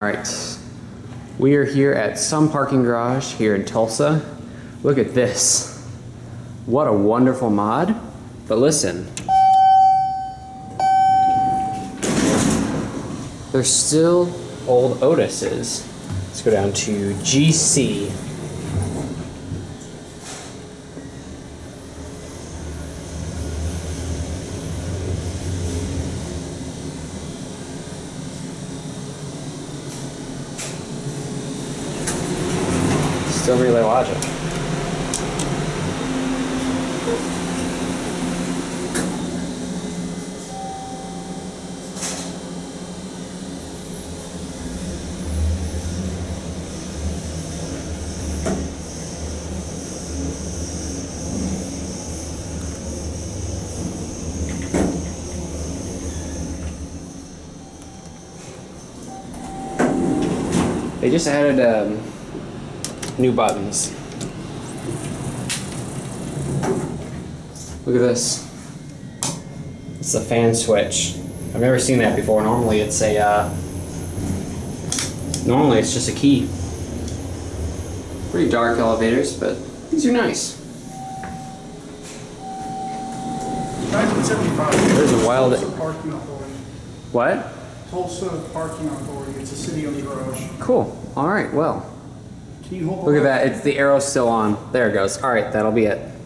All right, we are here at some parking garage here in Tulsa. Look at this. What a wonderful mod. But listen, they're still old Otises. Let's go down to GC. Still relay logic. They just added new buttons. Look at this. It's a fan switch. I've never seen that before. Normally it's a normally it's just a key. Pretty dark elevators, but these are nice. There's a wild. What? Tulsa Parking Authority. It's a city-owned garage. Cool. All right. Well. Look at that, it's the arrow still on. There it goes. All right, that'll be it.